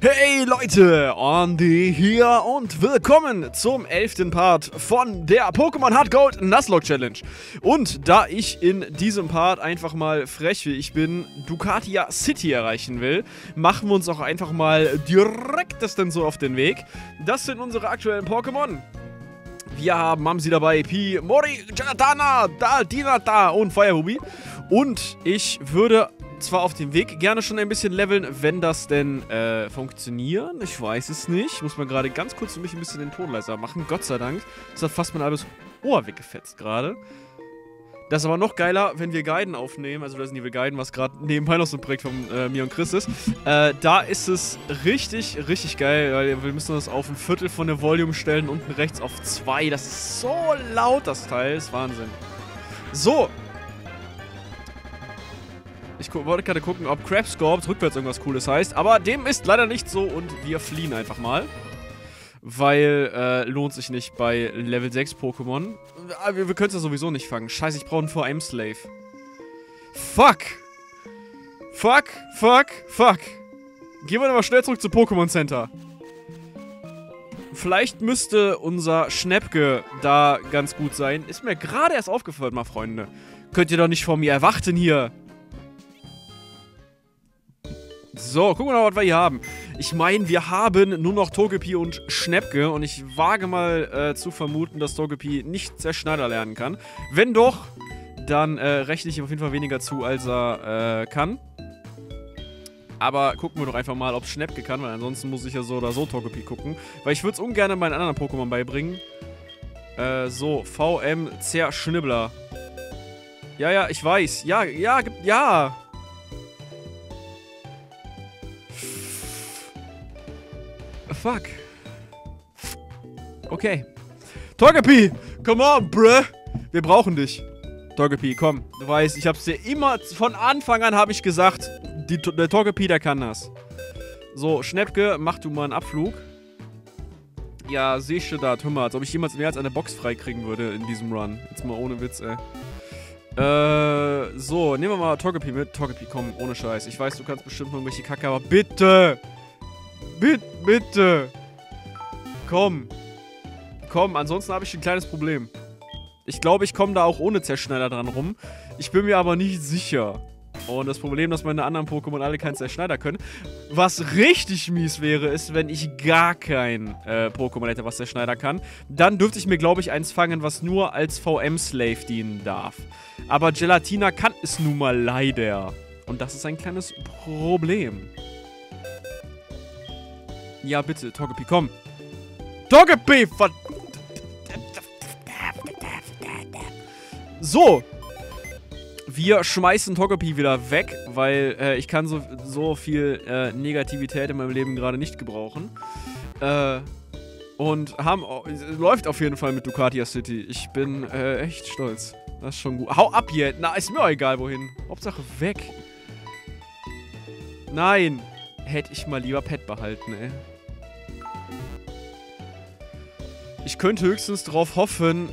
Hey Leute, Andy hier und willkommen zum 11. Part von der Pokémon Hard Gold Nuzlocke Challenge. Und da ich in diesem Part einfach mal frech wie ich bin, Dukatia City erreichen will, machen wir uns auch einfach mal direkt das denn so auf den Weg. Das sind unsere aktuellen Pokémon. Wir haben sie dabei, Pi, Mori, Gelatina, Dinata und Feuerbubi. Und ich würde zwar auf dem Weg gerne schon ein bisschen leveln, wenn das denn funktionieren. Ich weiß es nicht. Muss man gerade ganz kurz für mich ein bisschen den Ton leiser machen. Gott sei Dank. Das hat fast mein halbes Ohr weggefetzt gerade. Das ist aber noch geiler, wenn wir Guiden aufnehmen. Also Resident Evil Guiden, was gerade nebenbei noch so ein Projekt von mir und Chris ist. Da ist es richtig, richtig geil, weil wir müssen das auf ein Viertel von der Volume stellen, unten rechts auf 2. Das ist so laut, das Teil. Das ist Wahnsinn. So. Ich wollte gerade gucken, ob Krebscorps rückwärts irgendwas Cooles heißt, aber dem ist leider nicht so und wir fliehen einfach mal. Weil, lohnt sich nicht bei Level 6 Pokémon. Wir können es ja sowieso nicht fangen. Scheiße, ich brauche einen Vor-Aim-Slave. Fuck! Fuck, fuck, fuck! Gehen wir aber schnell zurück zu Pokémon Center. Vielleicht müsste unser Schnäppke da ganz gut sein. Ist mir gerade erst aufgefallen, mal Freunde. Könnt ihr doch nicht von mir erwarten hier. So, gucken wir mal, was wir hier haben. Ich meine, wir haben nur noch Togepi und Schnäppke und ich wage mal zu vermuten, dass Togepi nicht Zerschneider lernen kann. Wenn doch, dann rechne ich ihm auf jeden Fall weniger zu, als er kann. Aber gucken wir doch einfach mal, ob Schnäppke kann, weil ansonsten muss ich ja so oder so Togepi gucken. Weil ich würde es ungern meinen anderen Pokémon beibringen. So, VM Zerschnibbler. Ja, ich weiß. Ja. Fuck. Okay. Togepi, come on, bruh. Wir brauchen dich. Togepi, komm. Du weißt, ich hab's dir immer, von Anfang an habe ich gesagt, der Togepi, der kann das. So, Schnäppke, mach du mal einen Abflug. Ja, siehst du da, Thomas, als ob ich jemals mehr als eine Box freikriegen würde in diesem Run. Jetzt mal ohne Witz, ey. So, nehmen wir mal Togepi mit. Togepi, komm, ohne Scheiß. Ich weiß, du kannst bestimmt noch irgendwelche Kacke, aber bitte! Bitte! Komm! Komm, ansonsten habe ich ein kleines Problem. Ich glaube, ich komme da auch ohne Zerschneider dran rum. Ich bin mir aber nicht sicher. Und das Problem, dass meine anderen Pokémon alle keinen Zerschneider können. Was richtig mies wäre, ist, wenn ich gar kein Pokémon hätte, was Zerschneider kann. Dann dürfte ich mir, glaube ich, eins fangen, was nur als VM-Slave dienen darf. Aber Gelatina kann es nun mal leider. Und das ist ein kleines Problem. Ja, bitte, Togepi, komm. Togepi, verdammt. So. Wir schmeißen Togepi wieder weg, weil ich kann so viel Negativität in meinem Leben gerade nicht gebrauchen. Und läuft auf jeden Fall mit Dukatia City. Ich bin echt stolz. Das ist schon gut. Hau ab jetzt. Na, ist mir auch egal, wohin. Hauptsache weg. Nein. Hätte ich mal lieber Pet behalten, ey. Ich könnte höchstens drauf hoffen,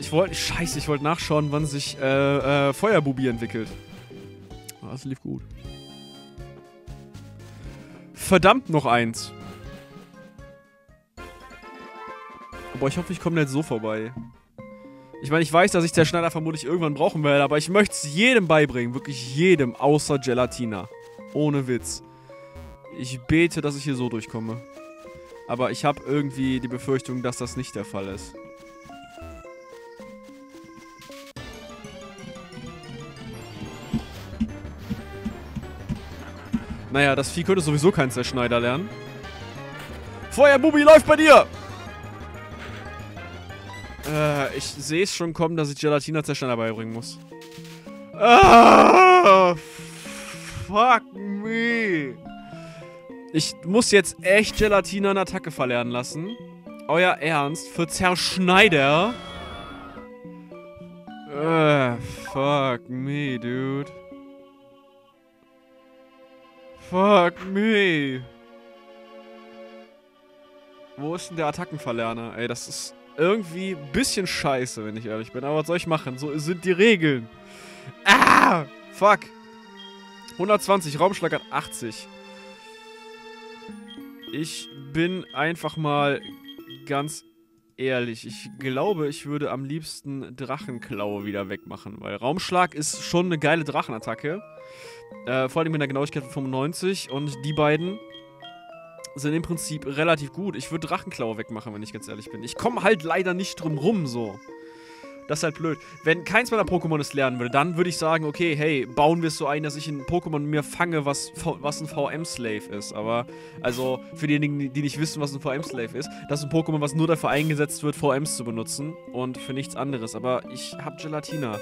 ich wollte nachschauen, wann sich Feuerbubi entwickelt. Ah, das lief gut. Verdammt, noch eins. Aber ich hoffe, ich komme nicht so vorbei. Ich meine, ich weiß, dass ich Zerschneider vermutlich irgendwann brauchen werde, aber ich möchte es jedem beibringen. Wirklich jedem, außer Gelatina. Ohne Witz. Ich bete, dass ich hier so durchkomme. Aber ich habe irgendwie die Befürchtung, dass das nicht der Fall ist. Naja, das Vieh könnte sowieso keinen Zerschneider lernen. Feuerbubi, läuft bei dir! Ich sehe es schon kommen, dass ich Gelatina Zerschneider beibringen muss. Ah, fuck me! Ich muss jetzt echt Gelatina in Attacke verlernen lassen. Euer Ernst? Für Zerschneider? Fuck me, dude. Fuck me. Wo ist denn der Attackenverlerner? Ey, das ist irgendwie ein bisschen scheiße, wenn ich ehrlich bin. Aber was soll ich machen? So sind die Regeln. Ah! Fuck. 120, Raumschlag hat 80. Ich bin einfach mal ganz ehrlich. Ich glaube, ich würde am liebsten Drachenklaue wieder wegmachen, weil Raumschlag ist schon eine geile Drachenattacke. Vor allem mit einer Genauigkeit von 95 und die beiden sind im Prinzip relativ gut. Ich würde Drachenklaue wegmachen, wenn ich ganz ehrlich bin. Ich komme halt leider nicht drum rum, so. Das ist halt blöd. Wenn keins meiner Pokémon es lernen würde, dann würde ich sagen, okay, hey, bauen wir es so ein, dass ich ein Pokémon mir fange, was ein VM-Slave ist. Aber, also, für diejenigen, die nicht wissen, was ein VM-Slave ist, das ist ein Pokémon, was nur dafür eingesetzt wird, VMs zu benutzen und für nichts anderes. Aber ich habe Gelatina.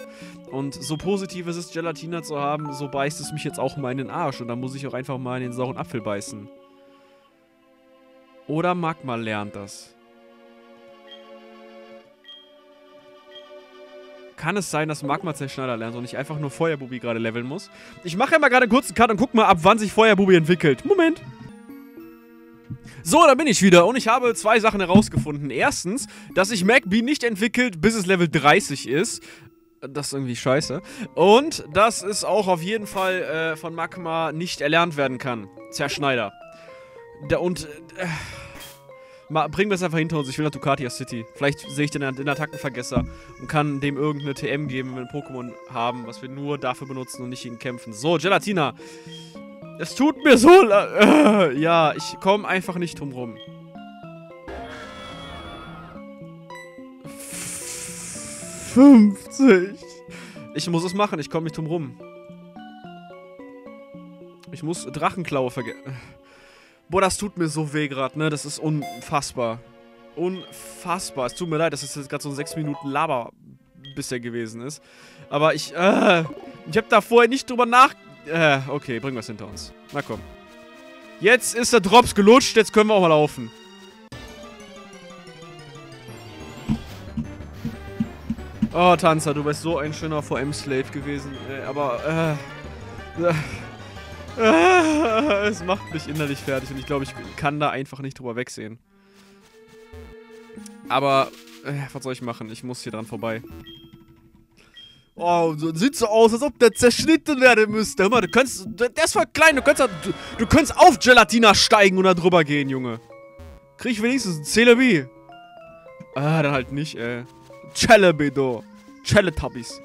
Und so positiv es ist, Gelatina zu haben, so beißt es mich jetzt auch mal in den Arsch. Und dann muss ich auch einfach mal in den sauren Apfel beißen. Oder Magma lernt das. Kann es sein, dass Magma-Zerschneider lernt und ich einfach nur Feuerbubi gerade leveln muss? Ich mache ja mal gerade einen kurzen Cut und guck mal, ab wann sich Feuerbubi entwickelt. Moment! So, da bin ich wieder und ich habe zwei Sachen herausgefunden. Erstens, dass sich Magby nicht entwickelt, bis es Level 30 ist. Das ist irgendwie scheiße. Und dass es auch auf jeden Fall von Magma nicht erlernt werden kann. Zerschneider. Bringen wir es einfach hinter uns, ich will nach Dukatia City. Vielleicht sehe ich den Attackenvergesser und kann dem irgendeine TM geben, wenn wir ein Pokémon haben, was wir nur dafür benutzen und nicht gegen kämpfen. So, Gelatina. Es tut mir so leid. Ja, ich komme einfach nicht drum rum. Ich muss es machen, ich komme nicht drum rum. Ich muss Drachenklaue vergessen. Boah, das tut mir so weh gerade, ne? Das ist unfassbar. Unfassbar. Es tut mir leid, dass es jetzt gerade so ein 6 Minuten Laber bisher gewesen ist. Aber ich hab da vorher nicht drüber okay, bringen wir es hinter uns. Na komm. Jetzt ist der Drops gelutscht, jetzt können wir auch mal laufen. Oh, Tanzer, du wärst so ein schöner VM-Slave gewesen. Es macht mich innerlich fertig und ich glaube, ich kann da einfach nicht drüber wegsehen. Aber, was soll ich machen? Ich muss hier dran vorbei. Oh, sieht so aus, als ob der zerschnitten werden müsste. Hör mal, du kannst, der ist voll klein, du kannst auf Gelatina steigen und da drüber gehen, Junge. Krieg ich wenigstens ein Celebi? Ah, dann halt nicht, ey. Celebi, do. Celetubbies.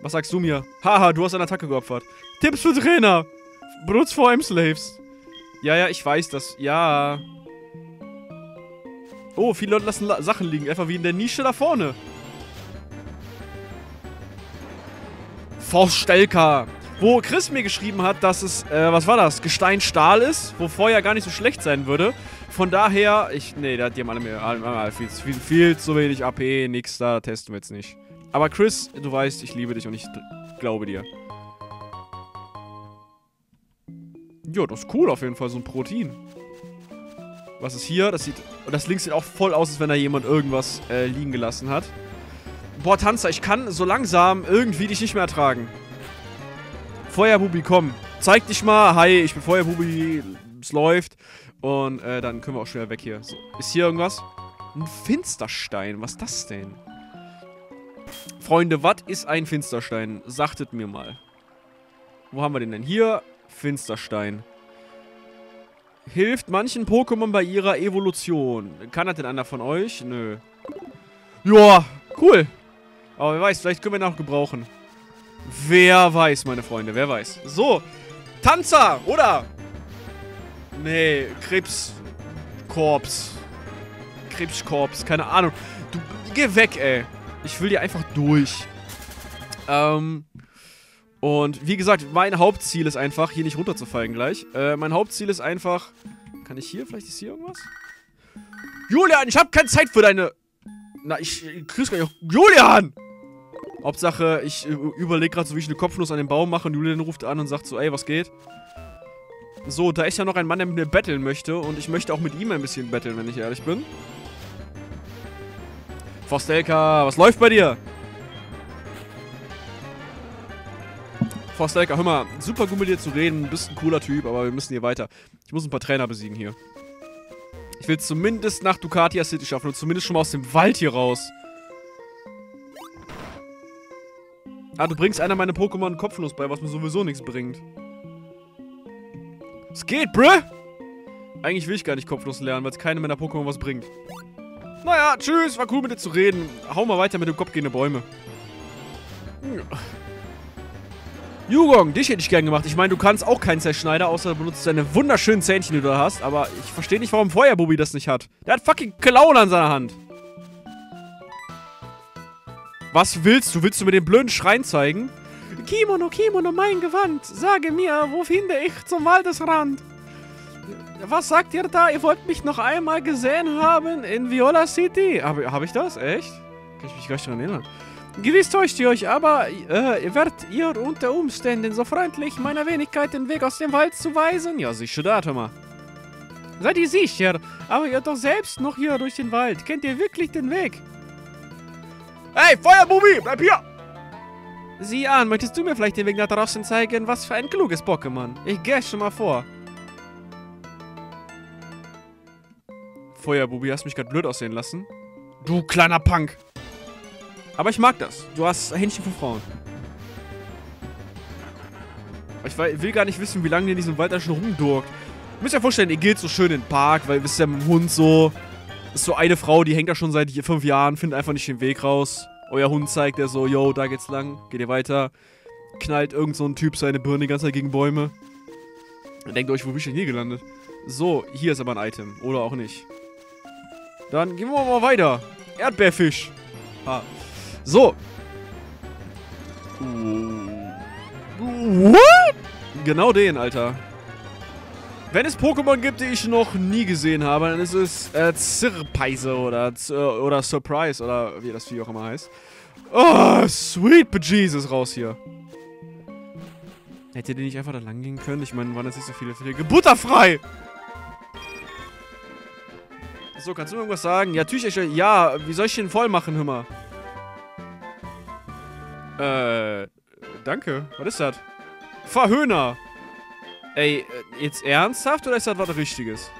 Was sagst du mir? Haha, du hast eine Attacke geopfert. Tipps für Trainer. Brutz VM-Slaves. Ja, ich weiß das. Ja. Oh, viele Leute lassen Sachen liegen. Einfach wie in der Nische da vorne. Frostelka. Wo Chris mir geschrieben hat, dass es, was war das? Gestein-Stahl ist, wo Feuer gar nicht so schlecht sein würde. Von daher, die haben alle viel zu wenig AP, nix, da testen wir jetzt nicht. Aber Chris, du weißt, ich liebe dich und ich glaube dir. Jo, das ist cool auf jeden Fall, so ein Protein. Was ist hier? Das links sieht auch voll aus, als wenn da jemand irgendwas liegen gelassen hat. Boah, Tanzer, ich kann so langsam irgendwie dich nicht mehr ertragen. Feuerbubi, komm. Zeig dich mal. Hi, ich bin Feuerbubi. Es läuft. Und dann können wir auch schnell weg hier. So. Ist hier irgendwas? Ein Finsterstein. Was ist das denn? Freunde, was ist ein Finsterstein? Sagtet mir mal. Wo haben wir den denn? Hier... Finsterstein. Hilft manchen Pokémon bei ihrer Evolution. Kann das denn einer von euch? Nö. Joa, cool. Aber wer weiß, vielleicht können wir ihn auch gebrauchen. Wer weiß, meine Freunde, wer weiß. So, Tanzer, oder? Nee, Krebscorps. Krebscorps, keine Ahnung. Du, geh weg, ey. Ich will dir einfach durch. Und wie gesagt, mein Hauptziel ist einfach, hier nicht runterzufallen gleich. Mein Hauptziel ist einfach... Kann ich hier? Vielleicht ist hier irgendwas? Julian, ich habe keine Zeit für deine... Na, ich grüß gar nicht. Julian! Hauptsache, ich überlege gerade so, wie ich eine Kopfnuss an den Baum mache. Und Julian ruft an und sagt so, ey, was geht? So, da ist ja noch ein Mann, der mit mir battlen möchte. Und ich möchte auch mit ihm ein bisschen battlen, wenn ich ehrlich bin. Frostelka, was läuft bei dir? Frostelka, hör mal, super gut mit dir zu reden, bist ein cooler Typ, aber wir müssen hier weiter. Ich muss ein paar Trainer besiegen hier. Ich will zumindest nach Dukatia City schaffen und zumindest schon mal aus dem Wald hier raus. Ah, du bringst einer meiner Pokémon kopflos bei, was mir sowieso nichts bringt. Es geht, bruh! Eigentlich will ich gar nicht kopflos lernen, weil es keine meiner Pokémon was bringt. Naja, tschüss, war cool mit dir zu reden. Hau mal weiter mit dem Kopf gegen die Bäume. Jugong, dich hätte ich gern gemacht. Ich meine, du kannst auch keinen Zerschneider, außer du benutzt deine wunderschönen Zähnchen, die du da hast. Aber ich verstehe nicht, warum Feuerbubi das nicht hat. Der hat fucking Klauen an seiner Hand. Was willst du? Willst du mir den blöden Schrein zeigen? Kimono, Kimono, mein Gewand. Sage mir, wo finde ich zum Waldesrand? Was sagt ihr da? Ihr wollt mich noch einmal gesehen haben in Viola City. Hab ich das? Echt? Kann ich mich gleich daran erinnern. Gewiss täuscht ihr euch, aber werdet ihr unter Umständen so freundlich, meiner Wenigkeit den Weg aus dem Wald zu weisen? Ja, sicher da, Thomas. Seid ihr sicher? Aber ihr doch selbst noch hier durch den Wald. Kennt ihr wirklich den Weg? Hey, Feuerbubi, bleib hier! Sieh an, möchtest du mir vielleicht den Weg nach draußen zeigen? Was für ein kluges Pokémon. Ich gehe schon mal vor. Feuerbubi, hast mich gerade blöd aussehen lassen. Du kleiner Punk! Aber ich mag das. Du hast Händchen für Frauen. Ich will gar nicht wissen, wie lange ihr in diesem Wald da schon rumdurkt. Ihr müsst euch vorstellen, ihr geht so schön in den Park, weil ihr wisst ja, mit dem Hund so. Ist so eine Frau, die hängt da schon seit 5 Jahren, findet einfach nicht den Weg raus. Euer Hund zeigt der so, yo, da geht's lang, geht ihr weiter. Knallt irgend so ein Typ seine Birne die ganze Zeit gegen Bäume. Denkt euch, wo bin ich denn hier gelandet? So, hier ist aber ein Item. Oder auch nicht. Dann gehen wir mal weiter. Erdbeerfisch. Ah. So. What? Genau den, Alter. Wenn es Pokémon gibt, die ich noch nie gesehen habe, dann ist es Sirpeise oder Surprise oder wie das Vieh auch immer heißt. Oh, sweet bejesus, raus hier. Hätte ihr den nicht einfach da lang gehen können? Ich meine, waren jetzt nicht so viele. Gebutterfrei! So, kannst du mir irgendwas sagen? Ja, Tücherchen. Ja, wie soll ich den voll machen, Hümmer? Danke. Was ist das? Verhöhner! Ey, jetzt ernsthaft oder ist das was Richtiges?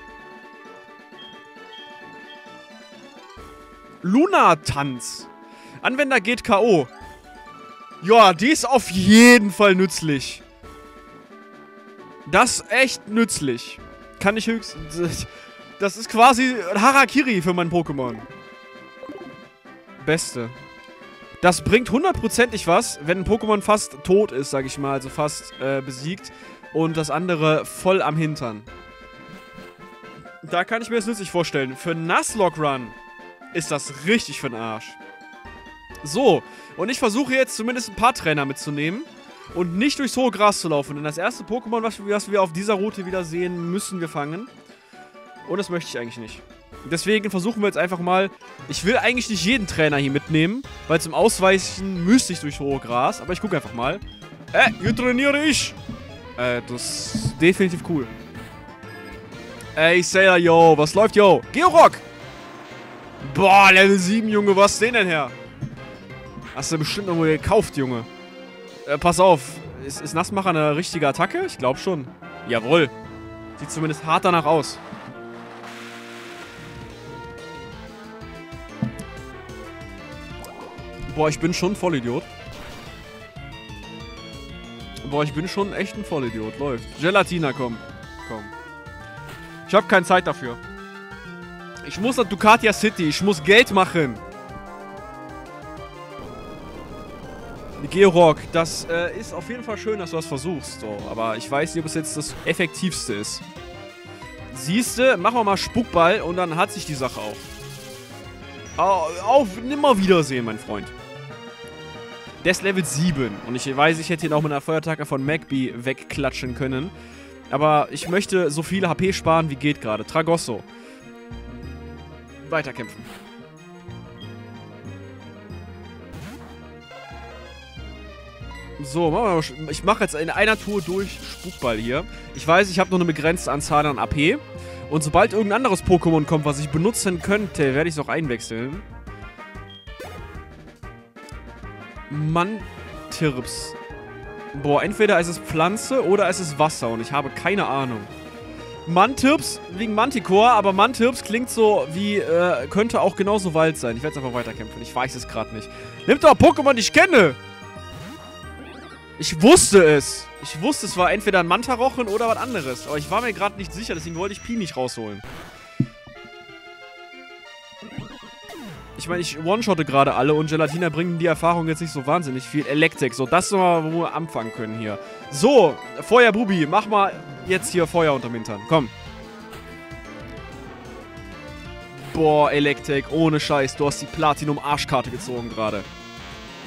Luna-Tanz. Anwender geht K.O. Ja, die ist auf jeden Fall nützlich. Das ist echt nützlich. Kann ich höchstens... Das ist quasi ein Harakiri für mein Pokémon. Beste. Das bringt hundertprozentig was, wenn ein Pokémon fast tot ist, sag ich mal, also fast besiegt. Und das andere voll am Hintern. Da kann ich mir das nützlich vorstellen. Für Nuzlocke Run ist das richtig für den Arsch. So, und ich versuche jetzt zumindest ein paar Trainer mitzunehmen und nicht durchs hohe Gras zu laufen. Denn das erste Pokémon, was wir auf dieser Route wieder sehen, müssen wir fangen. Und das möchte ich eigentlich nicht. Deswegen versuchen wir jetzt einfach mal... Ich will eigentlich nicht jeden Trainer hier mitnehmen, weil zum Ausweichen müsste ich durch hohe Gras. Aber ich gucke einfach mal. Hier trainiere ich! Das ist definitiv cool. Ey, Sailor, yo, was läuft, yo? Georock! Boah, Level 7, Junge, was ist den denn her? Hast du bestimmt irgendwo gekauft, Junge. Pass auf, ist Nassmacher eine richtige Attacke? Ich glaube schon. Jawohl. Sieht zumindest hart danach aus. Boah, ich bin schon Vollidiot. Boah, ich bin schon echt ein Vollidiot. Läuft. Gelatina, komm. Komm. Ich habe keine Zeit dafür. Ich muss nach Dukatia City. Ich muss Geld machen. Georock, das ist auf jeden Fall schön, dass du das versuchst. So. Aber ich weiß nicht, ob es jetzt das Effektivste ist. Siehste, machen wir mal Spuckball und dann hat sich die Sache auch. Auf Nimmerwiedersehen, mein Freund. Der ist Level 7 und ich weiß, ich hätte ihn auch mit einer Feuerattacke von Magby wegklatschen können. Aber ich möchte so viele HP sparen, wie geht gerade. Tragosso. Weiterkämpfen. So, machen wir mal. Ich mache jetzt in einer Tour durch Spukball hier. Ich weiß, ich habe noch eine begrenzte Anzahl an AP. Und sobald irgendein anderes Pokémon kommt, was ich benutzen könnte, werde ich es auch einwechseln. Mantirps. Boah, entweder ist es Pflanze oder ist es Wasser und ich habe keine Ahnung. Mantirps wegen Manticore, aber Mantirps klingt so wie, könnte auch genauso Wald sein. Ich werde es einfach weiterkämpfen, ich weiß es gerade nicht. Nimm doch Pokémon, die ich kenne! Ich wusste es! Ich wusste, es war entweder ein Mantarochen oder was anderes. Aber ich war mir gerade nicht sicher, deswegen wollte ich Pi nicht rausholen. Ich meine, ich one-shotte gerade alle und Gelatina bringen die Erfahrung jetzt nicht so wahnsinnig viel. Elektrik, so, das nochmal, wo wir anfangen können hier. So, Feuerbubi, mach mal jetzt hier Feuer unterm Hintern. Komm. Boah, Elektrik, ohne Scheiß, du hast die Platinum-Arschkarte gezogen gerade.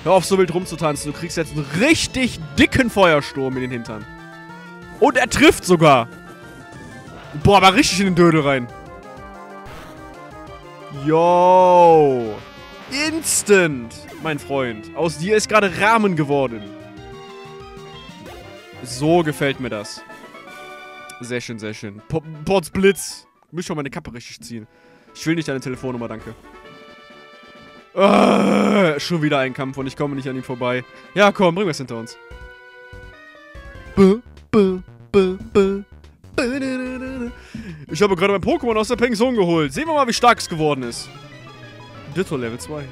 Hör auf, so wild rumzutanzen, du kriegst jetzt einen richtig dicken Feuersturm in den Hintern. Und er trifft sogar. Boah, aber richtig in den Dödel rein. Yo! Instant, mein Freund. Aus dir ist gerade Rahmen geworden. So gefällt mir das. Sehr schön, sehr schön. Pots Blitz. Ich muss schon meine Kappe richtig ziehen. Ich will nicht deine Telefonnummer, danke. Schon wieder ein Kampf und ich komme nicht an ihm vorbei. Ja, komm, bringen wir es hinter uns. Ich habe gerade mein Pokémon aus der Pension geholt. Sehen wir mal, wie stark es geworden ist. Ditto Level 2.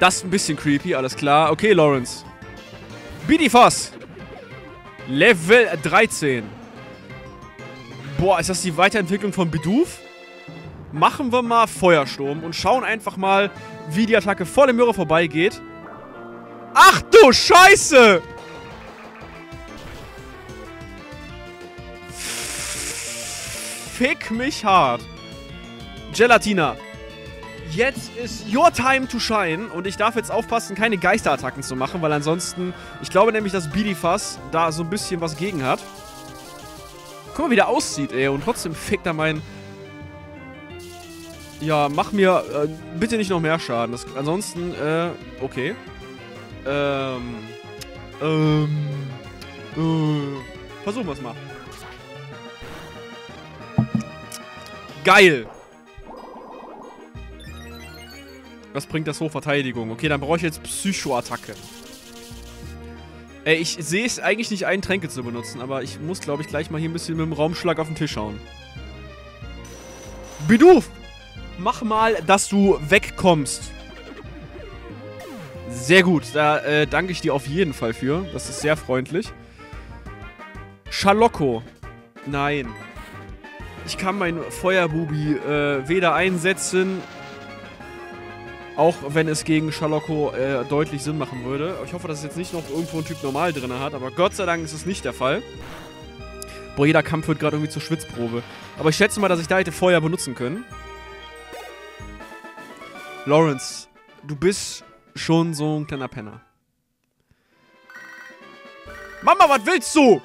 Das ist ein bisschen creepy, alles klar. Okay, Lawrence. Bidifas. Level 13. Boah, ist das die Weiterentwicklung von Bidoof? Machen wir mal Feuersturm und schauen einfach mal, wie die Attacke vor dem Möhre vorbeigeht. Ach du Scheiße! Fick mich hart. Gelatina. Jetzt ist your time to shine. Und ich darf jetzt aufpassen, keine Geisterattacken zu machen, weil ansonsten... Ich glaube nämlich, dass Bidifas da so ein bisschen was gegen hat. Guck mal, wie der aussieht, ey. Und trotzdem fickt er meinen... Ja, mach mir bitte nicht noch mehr Schaden. Das, ansonsten, okay. Versuchen wir es mal. Geil! Was bringt das hoch? Verteidigung. Okay, dann brauche ich jetzt Psycho-Attacke. Ey, ich sehe es eigentlich nicht ein, Tränke zu benutzen, aber ich muss, glaube ich, gleich mal hier ein bisschen mit dem Raumschlag auf den Tisch hauen. Bidoof! Mach mal, dass du wegkommst. Sehr gut, da danke ich dir auf jeden Fall für. Das ist sehr freundlich. Charloko. Nein. Ich kann mein Feuerbubi weder einsetzen, auch wenn es gegen Charloko deutlich Sinn machen würde. Ich hoffe, dass es jetzt nicht noch irgendwo ein Typ normal drin hat, aber Gott sei Dank ist es nicht der Fall. Boah, jeder Kampf wird gerade irgendwie zur Schwitzprobe. Aber ich schätze mal, dass ich da hätte Feuer benutzen können. Lawrence, du bist schon so ein kleiner Penner. Mama, was willst du?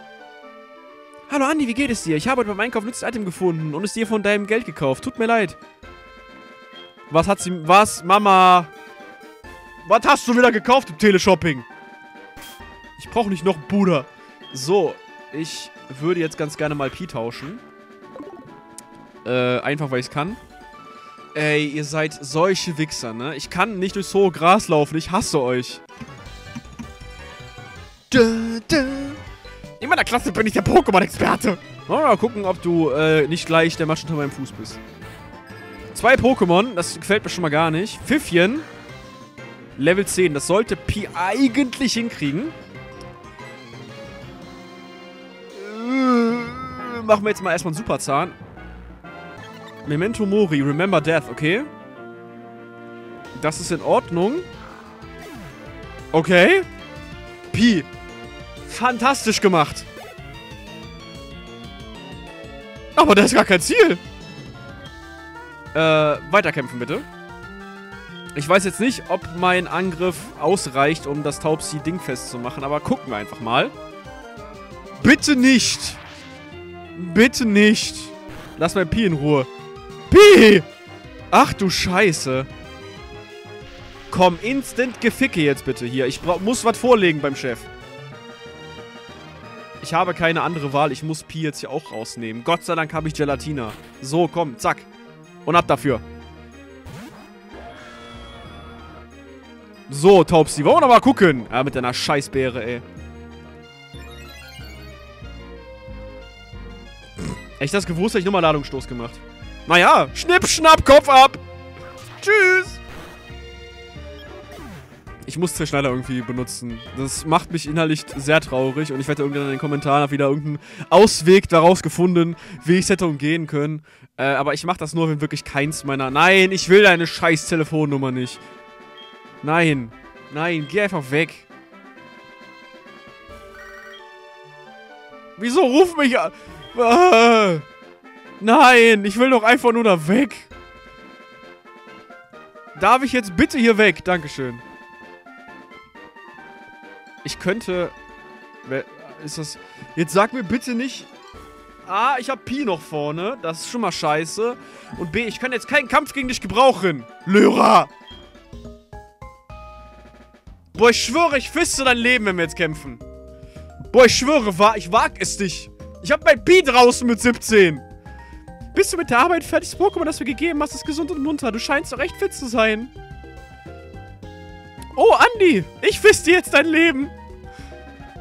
Hallo Andi, wie geht es dir? Ich habe heute beim Einkauf ein nützliches Item gefunden und es dir von deinem Geld gekauft. Tut mir leid. Was hat sie... Was? Mama? Was hast du wieder gekauft im Teleshopping? Ich brauche nicht noch Bruder. So, ich würde jetzt ganz gerne mal Pi tauschen. Einfach, weil ich es kann. Ey, ihr seid solche Wichser, ne? Ich kann nicht durchs hohe Gras laufen. Ich hasse euch. In meiner Klasse bin ich der Pokémon-Experte. Wollen wir mal gucken, ob du nicht gleich der Matsch unter meinem Fuß bist. 2 Pokémon, das gefällt mir schon mal gar nicht. Pfiffchen, Level 10. Das sollte Pi eigentlich hinkriegen. Machen wir jetzt mal erstmal einen Superzahn. Memento Mori, Remember Death, okay. Das ist in Ordnung. Okay. Pi. Fantastisch gemacht. Aber das ist gar kein Ziel. Weiterkämpfen bitte. Ich weiß jetzt nicht, ob mein Angriff ausreicht, um das Taubsi-Ding festzumachen, aber gucken wir einfach mal. Bitte nicht. Bitte nicht. Lass mein Pi in Ruhe. Pi! Ach du Scheiße. Komm, instant Geficke jetzt bitte hier. Ich muss was vorlegen beim Chef. Ich habe keine andere Wahl. Ich muss Pi jetzt hier auch rausnehmen. Gott sei Dank habe ich Gelatina. So, komm, zack. Und ab dafür. So, Taubsi, wollen wir noch mal gucken? Ah, mit deiner Scheißbeere, ey. Echt das gewusst, hätte ich nochmal Ladungsstoß gemacht. Naja, schnipp, schnapp, Kopf ab. Tschüss. Ich muss Zerschneider irgendwie benutzen. Das macht mich innerlich sehr traurig und ich werde irgendwann in den Kommentaren wieder irgendeinen Ausweg daraus gefunden, wie ich es hätte umgehen können. Aber ich mache das nur, wenn wirklich keins meiner... Nein, ich will deine scheiß Telefonnummer nicht. Nein. Nein, geh einfach weg. Wieso ruf mich an? Nein, ich will doch einfach nur da weg. Darf ich jetzt bitte hier weg? Dankeschön. Ich könnte... Wer ist das? Jetzt sag mir bitte nicht... A, ich hab Pi noch vorne. Das ist schon mal scheiße. Und B, ich kann jetzt keinen Kampf gegen dich gebrauchen. Lyra! Boah, ich schwöre, ich fiste dein Leben, wenn wir jetzt kämpfen. Boah, ich schwöre, ich wag es nicht. Ich hab mein Pi draußen mit 17. Bist du mit der Arbeit fertig? Das Pokémon, das wir gegeben hast, ist gesund und munter. Du scheinst doch echt fit zu sein. Oh, Andi! Ich fiste jetzt dein Leben!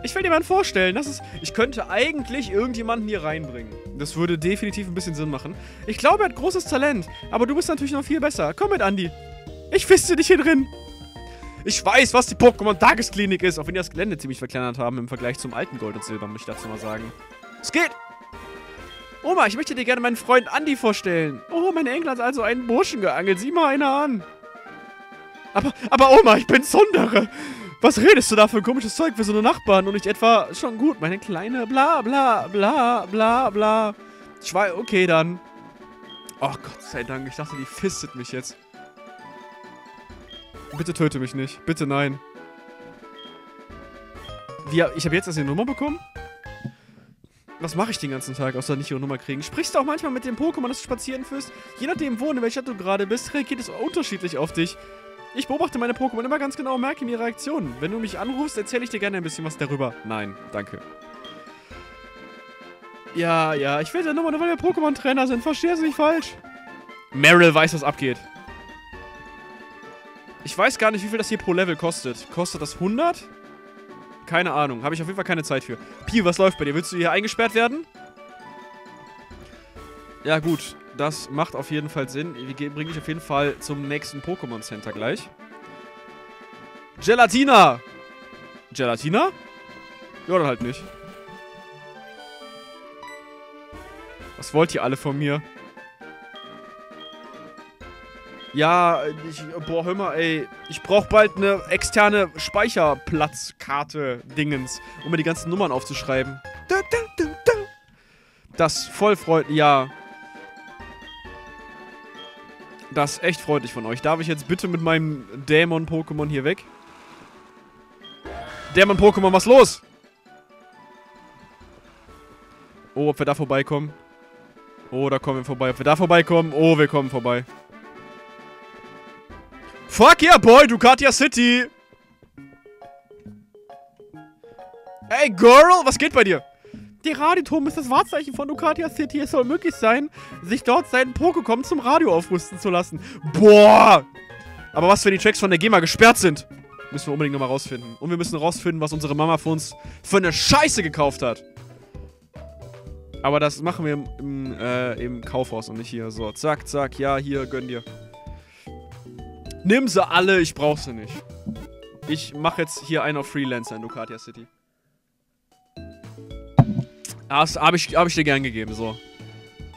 Ich will dir mal vorstellen, das ist... Ich könnte eigentlich irgendjemanden hier reinbringen. Das würde definitiv ein bisschen Sinn machen. Ich glaube, er hat großes Talent. Aber du bist natürlich noch viel besser. Komm mit, Andi. Ich fiste dich hier drin. Ich weiß, was die Pokémon-Tagesklinik ist. Auch wenn die das Gelände ziemlich verkleinert haben im Vergleich zum alten Gold und Silber, muss ich dazu mal sagen. Es geht! Oma, ich möchte dir gerne meinen Freund Andi vorstellen. Oh, mein Enkel hat also einen Burschen geangelt. Sieh mal einer an. Aber Oma, ich bin Sondere. Was redest du da für ein komisches Zeug für so eine Nachbarn? Und nicht etwa, schon gut, meine kleine bla bla bla bla bla. Ich war, okay dann. Oh Gott sei Dank, ich dachte, die fistet mich jetzt. Bitte töte mich nicht. Bitte nein. Wie, ich habe jetzt erst die Nummer bekommen? Was mache ich den ganzen Tag, außer nicht ihre Nummer kriegen? Sprichst du auch manchmal mit dem Pokémon, das du spazieren führst? Je nachdem, wo in welcher Stadt du gerade bist, reagiert es unterschiedlich auf dich. Ich beobachte meine Pokémon immer ganz genau und merke mir ihre Reaktionen. Wenn du mich anrufst, erzähle ich dir gerne ein bisschen was darüber. Nein, danke. Ja, ich will deine Nummer nur, weil wir Pokémon-Trainer sind. Verstehe es nicht falsch. Meryl weiß, was abgeht. Ich weiß gar nicht, wie viel das hier pro Level kostet. Kostet das 100? Keine Ahnung. Habe ich auf jeden Fall keine Zeit für. Pi, was läuft bei dir? Willst du hier eingesperrt werden? Ja gut, das macht auf jeden Fall Sinn. Wir bringen dich auf jeden Fall zum nächsten Pokémon Center gleich. Gelatina! Gelatina? Ja, dann halt nicht. Was wollt ihr alle von mir? Ja, boah, hör mal, ey. Ich brauch bald eine externe Speicherplatzkarte-Dingens, um mir die ganzen Nummern aufzuschreiben. Das voll freundlich, ja. Das ist echt freundlich von euch. Darf ich jetzt bitte mit meinem Dämon-Pokémon hier weg? Dämon-Pokémon, was los? Oh, ob wir da vorbeikommen? Oh, da kommen wir vorbei. Ob wir da vorbeikommen? Oh, wir kommen vorbei. Fuck yeah, boy, Dukatia City! Ey, Girl, was geht bei dir? Der Radioturm ist das Wahrzeichen von Dukatia City. Es soll möglich sein, sich dort seinen Pokémon zum Radio aufrüsten zu lassen. Boah! Aber was, wenn die Tracks von der GEMA gesperrt sind? Müssen wir unbedingt nochmal rausfinden. Und wir müssen rausfinden, was unsere Mama für uns für eine Scheiße gekauft hat. Aber das machen wir im Kaufhaus und nicht hier. So, zack, zack, ja, hier, gönn dir. Nimm sie alle, ich brauch sie nicht. Ich mache jetzt hier einen auf Freelancer in Dukatia City. Das hab ich dir gern gegeben, so.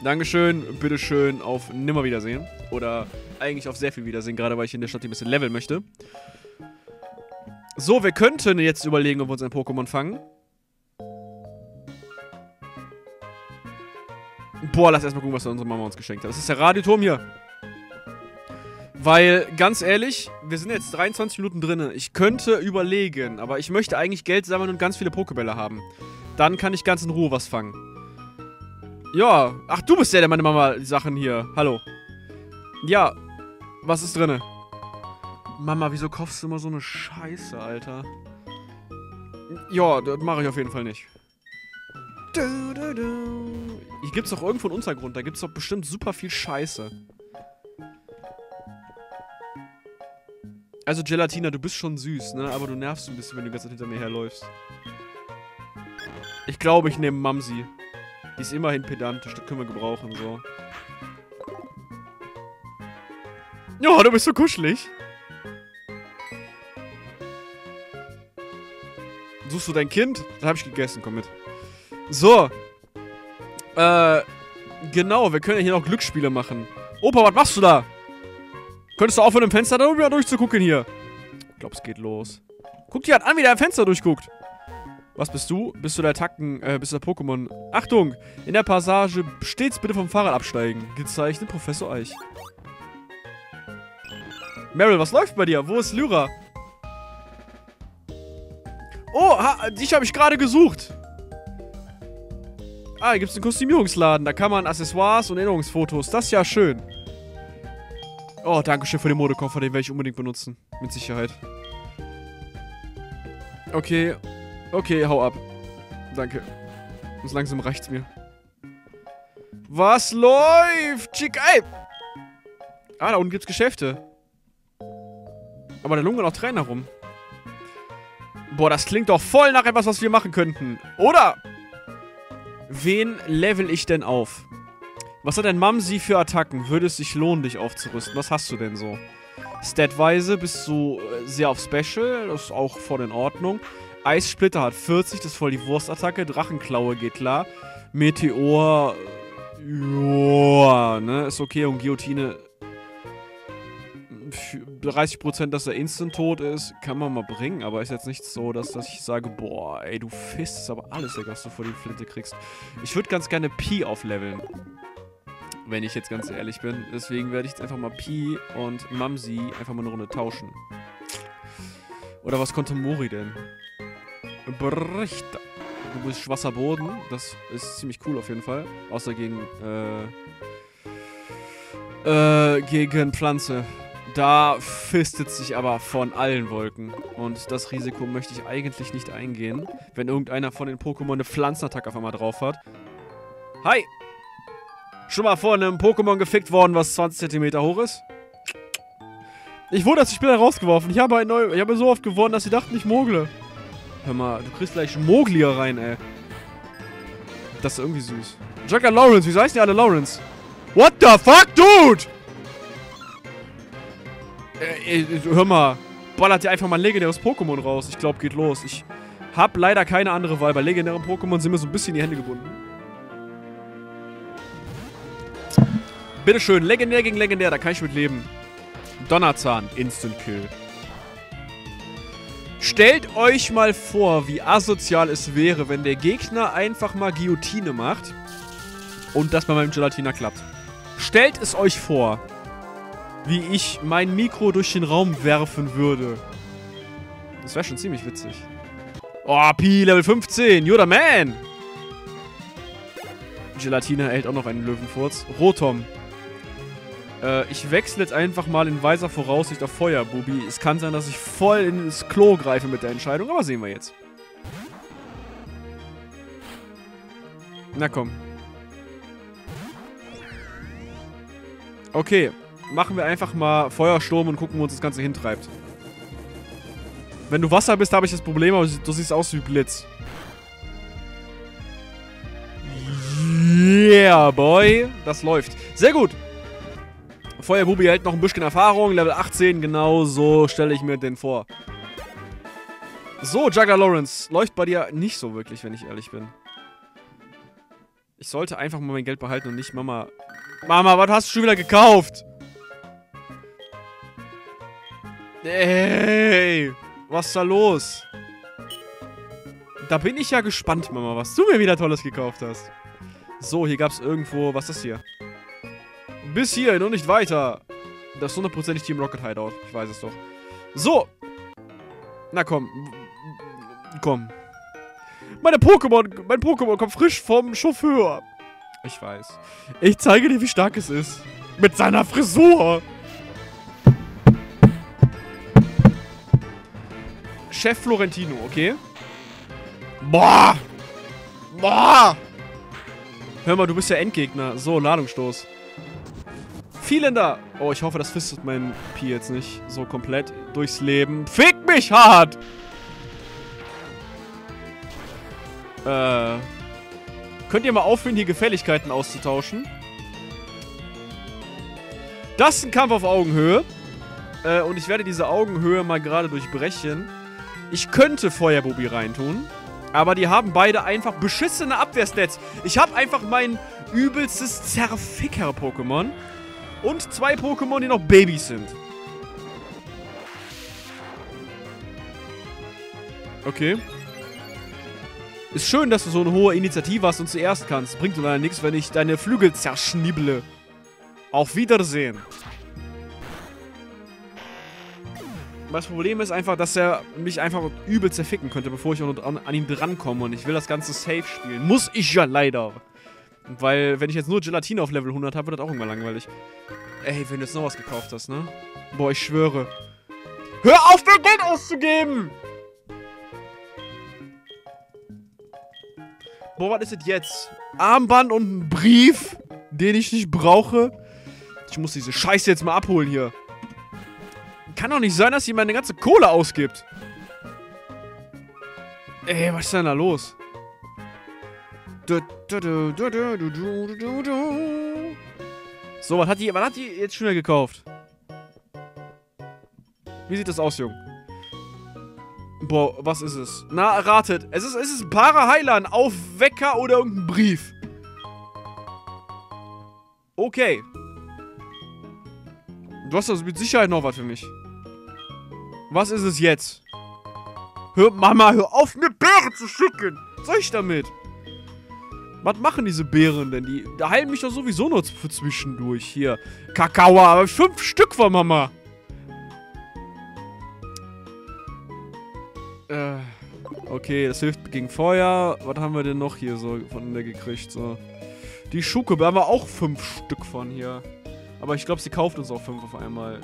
Dankeschön, bitteschön auf Nimmerwiedersehen. Oder eigentlich auf sehr viel Wiedersehen, gerade weil ich in der Stadt ein bisschen leveln möchte. So, wir könnten jetzt überlegen, ob wir uns ein Pokémon fangen. Boah, lass erstmal gucken, was unsere Mama uns geschenkt hat. Das ist der Radioturm hier. Weil, ganz ehrlich, wir sind jetzt 23 Minuten drin. Ich könnte überlegen, aber ich möchte eigentlich Geld sammeln und ganz viele Pokébälle haben. Dann kann ich ganz in Ruhe was fangen. Ja, ach, du bist der, der meine Mama die Sachen hier. Hallo. Ja, was ist drin? Mama, wieso kaufst du immer so eine Scheiße, Alter? Ja, das mache ich auf jeden Fall nicht. Hier gibt es doch irgendwo einen Untergrund. Da gibt es doch bestimmt super viel Scheiße. Also Gelatina, du bist schon süß, ne? Aber du nervst ein bisschen, wenn du die ganze Zeit hinter mir herläufst. Ich glaube, ich nehme Mamsi. Die ist immerhin pedantisch, das können wir gebrauchen, so. Ja, du bist so kuschelig. Suchst du dein Kind? Das habe ich gegessen, komm mit. So. Genau, wir können ja hier noch Glücksspiele machen. Opa, was machst du da? Könntest du aufhören, im Fenster darüber durchzugucken hier? Ich glaube, es geht los. Guck dir halt an, wie der im Fenster durchguckt. Was bist du? Bist du der Tacken, bist du der Pokémon? Achtung! In der Passage stets bitte vom Fahrrad absteigen. Gezeichnet Professor Eich. Meryl, was läuft bei dir? Wo ist Lyra? Oh, dich habe ich gerade gesucht. Ah, hier gibt es einen Kostümierungsladen. Da kann man Accessoires und Erinnerungsfotos. Das ist ja schön. Oh, danke schön für den Modekoffer. Den werde ich unbedingt benutzen. Mit Sicherheit. Okay. Okay, hau ab. Danke. Sonst langsam reicht's mir. Was läuft? Chick, ey! Ah, da unten gibt's Geschäfte. Aber da lungern auch Trainer rum. Boah, das klingt doch voll nach etwas, was wir machen könnten. Oder? Wen level ich denn auf? Was hat denn Mamsi für Attacken? Würde es sich lohnen, dich aufzurüsten? Was hast du denn so? Statweise bist du sehr auf Special. Das ist auch voll in Ordnung. Eissplitter hat 40, das ist voll die Wurstattacke. Drachenklaue geht klar. Meteor. Joa, ne? Ist okay. Und Guillotine. 30%, dass er instant tot ist, kann man mal bringen, aber ist jetzt nicht so, dass ich sage, boah, ey, du fistest aber alles, ey, was du vor die Flinte kriegst. Ich würde ganz gerne Pi aufleveln. Wenn ich jetzt ganz ehrlich bin. Deswegen werde ich jetzt einfach mal Pi und Mamsi einfach mal eine Runde tauschen. Oder was konnte Mori denn? Brichter. Du bist schwarzer Boden. Das ist ziemlich cool auf jeden Fall. Außer gegen Pflanze. Da fistet sich aber von allen Wolken. Und das Risiko möchte ich eigentlich nicht eingehen, wenn irgendeiner von den Pokémon eine Pflanzenattacke auf einmal drauf hat. Hi! Schon mal vor einem Pokémon gefickt worden, was 20 cm hoch ist? Ich wurde aus dem Spiel herausgeworfen. Ich habe so oft gewonnen, dass sie dachten, ich mogle. Hör mal, du kriegst gleich Moglia rein, ey. Das ist irgendwie süß. Joker Lawrence, wieso heißen die alle Lawrence? What the fuck, dude? Hör mal, ballert dir einfach mal ein legendäres Pokémon raus. Ich glaube, geht los. Ich habe leider keine andere Wahl. Bei legendären Pokémon sind mir so ein bisschen die Hände gebunden. Bitteschön, legendär gegen legendär, da kann ich mit leben. Donnerzahn, Instant Kill. Stellt euch mal vor, wie asozial es wäre, wenn der Gegner einfach mal Guillotine macht und das mal beim Gelatina klappt. Stellt es euch vor, wie ich mein Mikro durch den Raum werfen würde. Das wäre schon ziemlich witzig. Oh, Pi, Level 15, you're the man! Gelatina erhält auch noch einen Löwenfurz. Rotom. Ich wechsle jetzt einfach mal in weiser Voraussicht auf Feuerbubi. Es kann sein, dass ich voll ins Klo greife mit der Entscheidung, aber sehen wir jetzt. Na komm. Okay, machen wir einfach mal Feuersturm und gucken, wo uns das Ganze hintreibt. Wenn du Wasser bist, habe ich das Problem, aber du siehst aus wie Blitz. Yeah, boy. Das läuft. Sehr gut. Feuerbubi hält noch ein bisschen Erfahrung. Level 18, genau so stelle ich mir den vor. So, Juggler Lawrence. Läuft bei dir nicht so wirklich, wenn ich ehrlich bin. Ich sollte einfach mal mein Geld behalten und nicht Mama... Mama, was hast du schon wieder gekauft? Ey, was ist da los? Da bin ich ja gespannt, Mama, was du mir wieder Tolles gekauft hast. So, hier gab es irgendwo... Was ist das hier? Bis hier, nur nicht weiter. Das ist hundertprozentig Team Rocket Hideout. Ich weiß es doch. So. Na komm. Komm. Mein Pokémon kommt frisch vom Chauffeur. Ich weiß. Ich zeige dir, wie stark es ist. Mit seiner Frisur. Chef Florentino, okay? Boah. Boah. Hör mal, du bist ja Endgegner. So, Ladungsstoß. Vielender! Oh, ich hoffe, das fistet mein Pi jetzt nicht so komplett durchs Leben. Fick mich hart! Könnt ihr mal aufhören, hier Gefälligkeiten auszutauschen? Das ist ein Kampf auf Augenhöhe. Und ich werde diese Augenhöhe mal gerade durchbrechen. Ich könnte Feuerbubi reintun, aber die haben beide einfach beschissene Abwehrstats. Ich habe einfach mein übelstes Zerficker-Pokémon und zwei Pokémon, die noch Babys sind. Okay. Ist schön, dass du so eine hohe Initiative hast und zuerst kannst. Bringt dir leider nichts, wenn ich deine Flügel zerschnibble. Auf Wiedersehen. Das Problem ist einfach, dass er mich einfach übel zerficken könnte, bevor ich an ihn drankomme. Und ich will das Ganze safe spielen. Muss ich ja leider. Weil, wenn ich jetzt nur Gelatina auf Level 100 habe, wird das auch irgendwann langweilig. Ey, wenn du jetzt noch was gekauft hast, ne? Boah, ich schwöre. Hör auf, mir Geld auszugeben! Boah, was ist das jetzt? Armband und ein Brief, den ich nicht brauche. Ich muss diese Scheiße jetzt mal abholen hier. Kann doch nicht sein, dass jemand meine ganze Kohle ausgibt. Ey, was ist denn da los? So, was hat die jetzt schon wieder gekauft? Wie sieht das aus, Junge? Boah, was ist es? Na, ratet. Es ist ein Para-Heiler, ein Aufwecker oder irgendein Brief. Okay. Du hast also mit Sicherheit noch was für mich. Was ist es jetzt? Hör, Mama, hör auf, mir Beeren zu schicken. Was soll ich damit? Was machen diese Beeren denn? Die heilen mich doch sowieso nur für zwischendurch. Hier, Kakao, aber 5 Stück von Mama. Okay, das hilft gegen Feuer. Was haben wir denn noch hier so von der gekriegt? So. Die Schuke, da haben wir auch 5 Stück von hier. Aber ich glaube, sie kauft uns auch 5 auf einmal.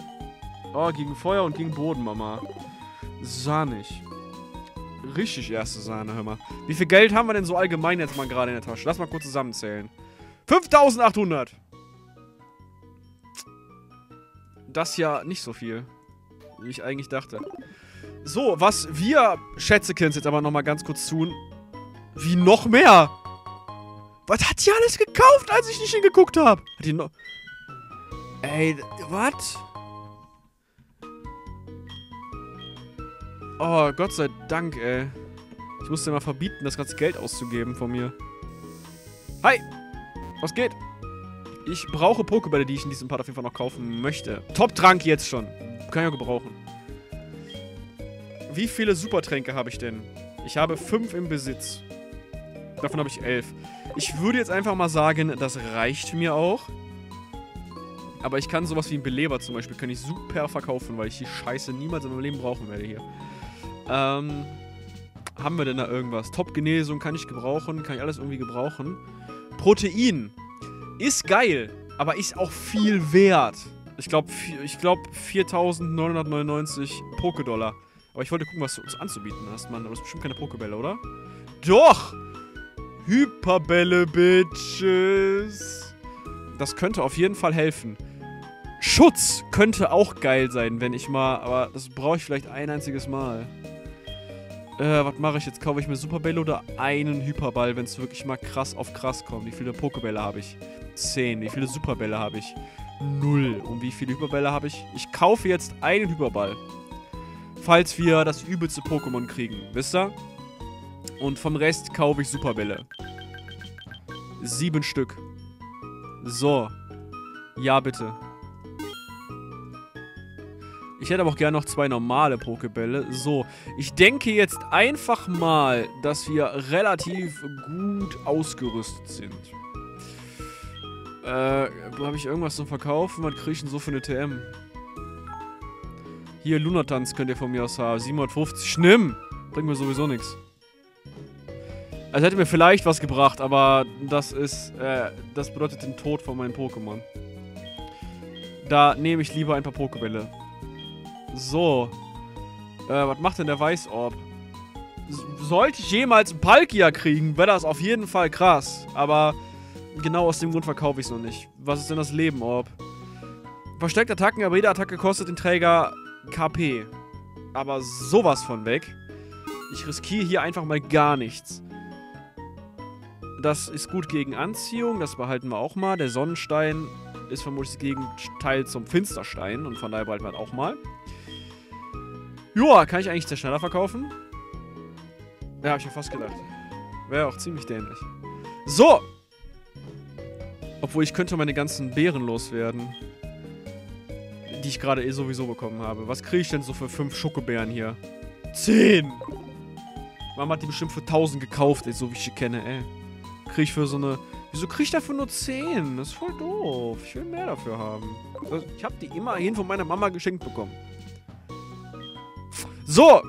Oh, gegen Feuer und gegen Boden, Mama. Sahnig. Richtig erste Sahne, hör mal. Wie viel Geld haben wir denn so allgemein jetzt mal gerade in der Tasche? Lass mal kurz zusammenzählen. 5.800. Das ja nicht so viel, wie ich eigentlich dachte. So, was wir Schätzekind jetzt aber nochmal ganz kurz tun. Wie noch mehr? Was hat die alles gekauft, als ich nicht hingeguckt habe? Hat die noch... Ey, was? Oh, Gott sei Dank, ey. Ich musste mal verbieten, das ganze Geld auszugeben von mir. Hi! Was geht? Ich brauche Pokébälle, die ich in diesem Part auf jeden Fall noch kaufen möchte. Top-Trank jetzt schon. Kann ich auch gebrauchen. Wie viele Supertränke habe ich denn? Ich habe 5 im Besitz. Davon habe ich 11. Ich würde jetzt einfach mal sagen, das reicht mir auch. Aber ich kann sowas wie ein Beleber zum Beispiel, kann ich super verkaufen, weil ich die Scheiße niemals in meinem Leben brauchen werde hier. Haben wir denn da irgendwas? Top-Genesung kann ich gebrauchen, kann ich alles irgendwie gebrauchen. Protein ist geil, aber ist auch viel wert. Ich glaube 4.999 Poké-Dollar. Aber ich wollte gucken, was du uns anzubieten hast, Mann. Aber das ist bestimmt keine Pokébälle, oder? Doch! Hyperbälle, Bitches! Das könnte auf jeden Fall helfen. Schutz könnte auch geil sein, wenn ich mal... Aber das brauche ich vielleicht ein einziges Mal. Was mache ich jetzt? Kaufe ich mir Superbälle oder einen Hyperball, wenn es wirklich mal krass auf krass kommt? Wie viele Pokébälle habe ich? 10. Wie viele Superbälle habe ich? 0. Und wie viele Hyperbälle habe ich? Ich kaufe jetzt einen Hyperball. Falls wir das übelste Pokémon kriegen. Wisst ihr? Und vom Rest kaufe ich Superbälle. 7 Stück. So. Ja, bitte. Ich hätte aber auch gerne noch 2 normale Pokébälle. So. Ich denke jetzt einfach mal, dass wir relativ gut ausgerüstet sind. Habe ich irgendwas zum Verkaufen? Was kriege ich denn so für eine TM? Hier, Luna-Tanz könnt ihr von mir aus haben. 750. Schlimm! Bringt mir sowieso nichts. Also hätte mir vielleicht was gebracht, aber das ist, das bedeutet den Tod von meinen Pokémon. Da nehme ich lieber ein paar Pokébälle. So. Was macht denn der Weißorb? Sollte ich jemals einen Palkia kriegen, wäre das auf jeden Fall krass. Aber genau aus dem Grund verkaufe ich es noch nicht. Was ist denn das Leben-Orb? Versteckt Attacken, aber jede Attacke kostet den Träger KP. Aber sowas von weg. Ich riskiere hier einfach mal gar nichts. Das ist gut gegen Anziehung, das behalten wir auch mal. Der Sonnenstein ist vermutlich das Gegenteil zum Finsterstein und von daher behalten wir das auch mal. Joa, kann ich eigentlich den schneller verkaufen? Ja, hab ich ja fast gedacht. Wäre auch ziemlich dämlich. So! Obwohl, ich könnte meine ganzen Beeren loswerden. Die ich gerade eh sowieso bekommen habe. Was kriege ich denn so für 5 Schokobeeren hier? 10! Mama hat die bestimmt für 1000 gekauft, ey, so wie ich sie kenne, ey. Kriege ich für so eine... Wieso kriege ich dafür nur 10? Das ist voll doof. Ich will mehr dafür haben. Ich habe die immerhin von meiner Mama geschenkt bekommen. So!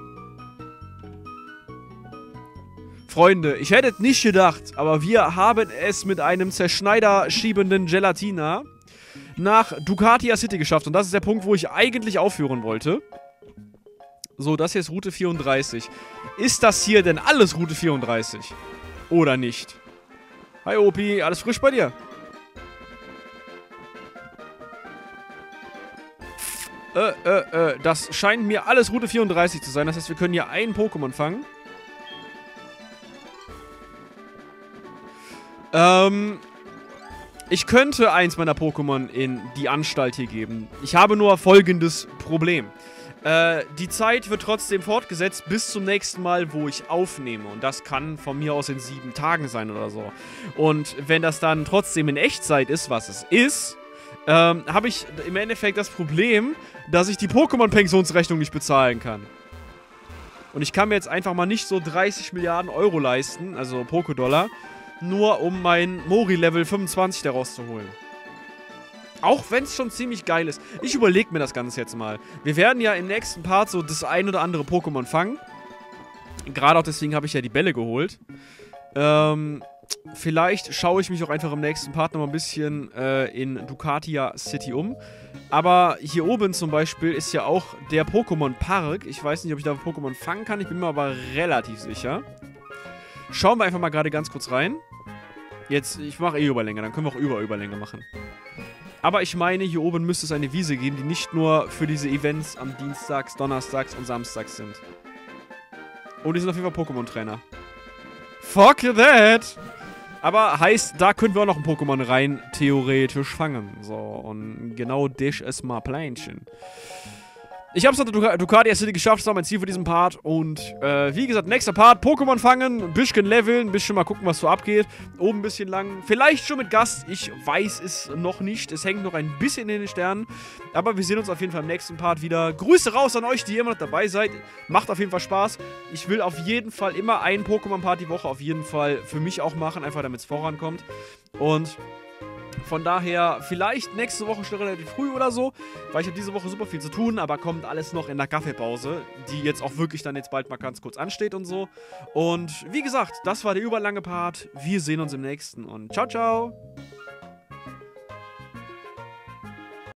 Freunde, ich hätte es nicht gedacht, aber wir haben es mit einem zerschneiderschiebenden Gelatina nach Dukatia City geschafft. Und das ist der Punkt, wo ich eigentlich aufhören wollte. So, das hier ist Route 34. Ist das hier denn alles Route 34? Oder nicht? Hi Opi, alles frisch bei dir? Das scheint mir alles Route 34 zu sein. Das heißt, wir können hier einen Pokémon fangen. Ich könnte eins meiner Pokémon in die Anstalt hier geben. Ich habe nur folgendes Problem. Die Zeit wird trotzdem fortgesetzt bis zum nächsten Mal, wo ich aufnehme. Und das kann von mir aus in 7 Tagen sein oder so. Und wenn das dann trotzdem in Echtzeit ist, was es ist, habe ich im Endeffekt das Problem, dass ich die Pokémon-Pensionsrechnung nicht bezahlen kann. Und ich kann mir jetzt einfach mal nicht so 30 Milliarden Euro leisten, also Poké-Dollar, nur um mein Mori-Level 25 daraus zu holen. Auch wenn es schon ziemlich geil ist. Ich überlege mir das Ganze jetzt mal. Wir werden ja im nächsten Part so das ein oder andere Pokémon fangen. Gerade auch deswegen habe ich ja die Bälle geholt. Vielleicht schaue ich mich auch einfach im nächsten Part noch mal ein bisschen in Dukatia City um. Aber hier oben zum Beispiel ist ja auch der Pokémon Park. Ich weiß nicht, ob ich da Pokémon fangen kann. Ich bin mir aber relativ sicher. Schauen wir einfach mal gerade ganz kurz rein. Jetzt, ich mache eh Überlänge, dann können wir auch Überlänge machen. Aber ich meine, hier oben müsste es eine Wiese geben, die nicht nur für diese Events am Dienstags, Donnerstags und Samstags sind. Oh, die sind auf jeden Fall Pokémon-Trainer. Fuck that! Aber heißt, da könnten wir auch noch ein Pokémon rein theoretisch fangen. So, und genau das ist mal Plänchen. Ich hab's nach der Dukatia City geschafft, das war mein Ziel für diesen Part. Und wie gesagt, nächster Part, Pokémon fangen, ein bisschen leveln, ein bisschen mal gucken, was so abgeht. Oben ein bisschen lang, vielleicht schon mit Gast, ich weiß es noch nicht. Es hängt noch ein bisschen in den Sternen. Aber wir sehen uns auf jeden Fall im nächsten Part wieder. Grüße raus an euch, die immer noch dabei seid. Macht auf jeden Fall Spaß. Ich will auf jeden Fall immer einen Pokémon-Part die Woche auf jeden Fall für mich auch machen. Einfach damit es vorankommt. Und... von daher, vielleicht nächste Woche schon relativ früh oder so, weil ich habe diese Woche super viel zu tun, aber kommt alles noch in der Kaffeepause, die jetzt auch wirklich dann jetzt bald mal ganz kurz ansteht und so. Und wie gesagt, das war der überlange Part. Wir sehen uns im nächsten und ciao, ciao!